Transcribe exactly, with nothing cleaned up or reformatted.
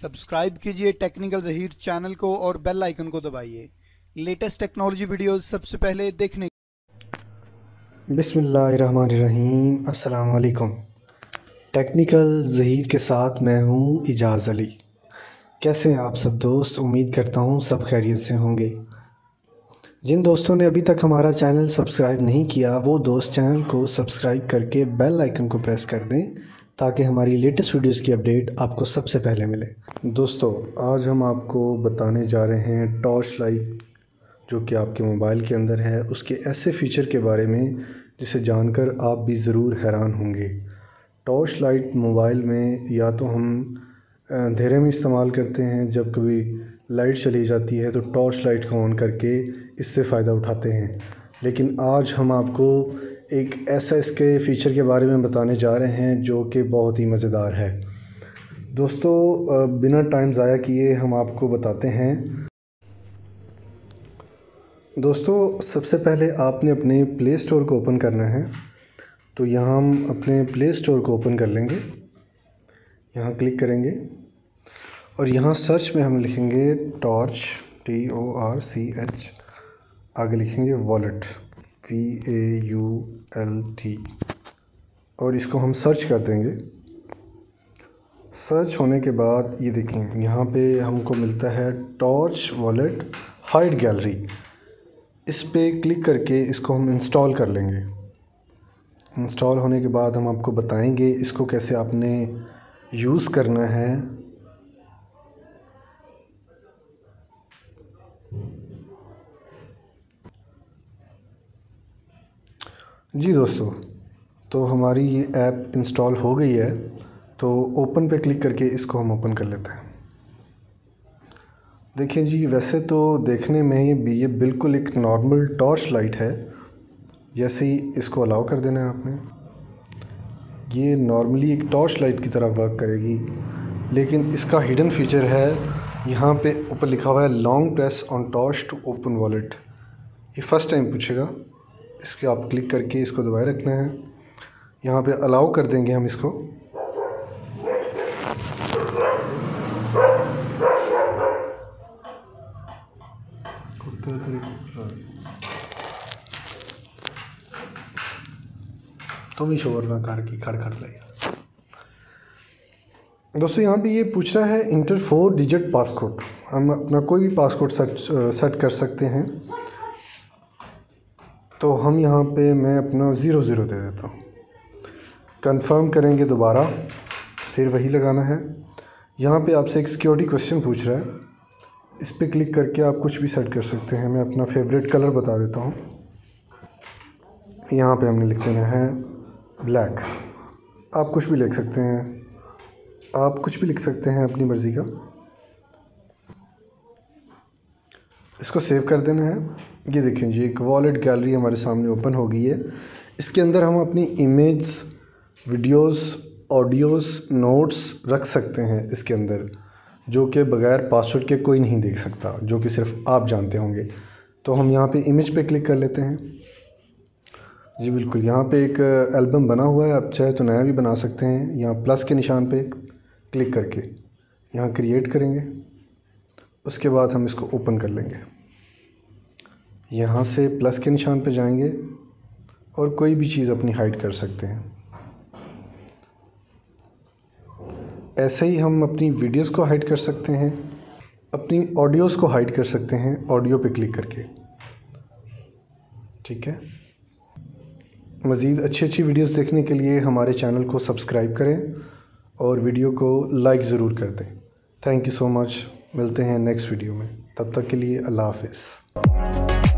Subscribe कीजिए technical Zaheer channel को और बेल आइकन को दबाइए लेटेस्ट टेक्नोलॉजी वीडियोस सबसे पहले देखने। बिस्मिल्लाहिर्रहमानिर्रहीम, अस्सलाम वालेकुम। टेक्निकल ज़हीर के साथ मैं हूं इजाज़ अली। कैसे हैं आप सब दोस्त? उम्मीद करता हूं सब खैरियत से होंगे। जिन दोस्तों ने अभी तक हमारा चैनल सब्सक्राइब नहीं किया वो दोस्त चैनल को सब्सक्राइब करके बेल आइकन को प्रेस कर दें ताकि हमारी लेटेस्ट वीडियोस की अपडेट आपको सबसे पहले मिले। दोस्तों आज हम आपको बताने जा रहे हैं टॉर्च लाइट जो कि आपके मोबाइल के अंदर है उसके ऐसे फ़ीचर के बारे में जिसे जानकर आप भी ज़रूर हैरान होंगे। टॉर्च लाइट मोबाइल में या तो हम अंधेरे में इस्तेमाल करते हैं, जब कभी लाइट चली जाती है तो टॉर्च लाइट को ऑन करके इससे फ़ायदा उठाते हैं, लेकिन आज हम आपको एक ऐसा इसके फ़ीचर के बारे में बताने जा रहे हैं जो कि बहुत ही मज़ेदार है। दोस्तों बिना टाइम ज़ाया किए हम आपको बताते हैं। दोस्तों सबसे पहले आपने अपने प्ले स्टोर को ओपन करना है, तो यहाँ हम अपने प्ले स्टोर को ओपन कर लेंगे। यहाँ क्लिक करेंगे और यहाँ सर्च में हम लिखेंगे torch T O R C H, आगे लिखेंगे wallet V A U L T और इसको हम सर्च कर देंगे। सर्च होने के बाद ये देखें यहाँ पे हमको मिलता है टॉर्च वॉलेट हाइड गैलरी। इस पर क्लिक करके इसको हम इंस्टॉल कर लेंगे। इंस्टॉल होने के बाद हम आपको बताएंगे इसको कैसे आपने यूज़ करना है। जी दोस्तों, तो हमारी ये ऐप इंस्टॉल हो गई है, तो ओपन पे क्लिक करके इसको हम ओपन कर लेते हैं। देखिए जी, वैसे तो देखने में ही ये बिल्कुल एक नॉर्मल टॉर्च लाइट है। जैसे ही इसको अलाउ कर देना है आपने, ये नॉर्मली एक टॉर्च लाइट की तरह वर्क करेगी, लेकिन इसका हिडन फीचर है। यहाँ पे ऊपर लिखा हुआ है long press on torch to open wallet, ये फ़र्स्ट टाइम पूछेगा, इसके आप क्लिक करके इसको दबाए रखना है। यहाँ पे अलाउ कर देंगे हम इसको। तुम ही शोर ना कर की खड़ खड़ लगा। दोस्तों यहाँ पे ये पूछ रहा है इंटर फोर डिजिट पासकोड। हम अपना कोई भी पासकोड सेट सेट कर सकते हैं, तो हम यहाँ पे मैं अपना ज़ीरो ज़ीरो दे देता हूँ। कंफर्म करेंगे दोबारा, फिर वही लगाना है। यहाँ पे आपसे एक सिक्योरिटी क्वेश्चन पूछ रहा है, इस पर क्लिक करके आप कुछ भी सेट कर सकते हैं। मैं अपना फेवरेट कलर बता देता हूँ, यहाँ पे हमने लिख देना है ब्लैक। आप कुछ भी लिख सकते हैं, आप कुछ भी लिख सकते हैं अपनी मर्ज़ी का। इसको सेव कर देना है। ये देखें जी, एक वॉलेट गैलरी हमारे सामने ओपन हो गई है। इसके अंदर हम अपनी इमेज, वीडियोस, ऑडियोस, नोट्स रख सकते हैं इसके अंदर, जो कि बग़ैर पासवर्ड के कोई नहीं देख सकता, जो कि सिर्फ आप जानते होंगे। तो हम यहाँ पे इमेज पे क्लिक कर लेते हैं। जी बिल्कुल, यहाँ पे एक एल्बम बना हुआ है, आप चाहे तो नया भी बना सकते हैं। यहाँ प्लस के निशान पर क्लिक करके यहाँ क्रिएट करेंगे, उसके बाद हम इसको ओपन कर लेंगे। यहाँ से प्लस के निशान पे जाएंगे और कोई भी चीज़ अपनी हाइड कर सकते हैं। ऐसे ही हम अपनी वीडियोस को हाइड कर सकते हैं, अपनी ऑडियोस को हाइड कर सकते हैं ऑडियो पे क्लिक करके। ठीक है, मज़ीद अच्छी अच्छी वीडियोस देखने के लिए हमारे चैनल को सब्सक्राइब करें और वीडियो को लाइक ज़रूर कर दें। थैंक यू सो मच, मिलते हैं नेक्स्ट वीडियो में, तब तक के लिए अल्लाह हाफ़िज़।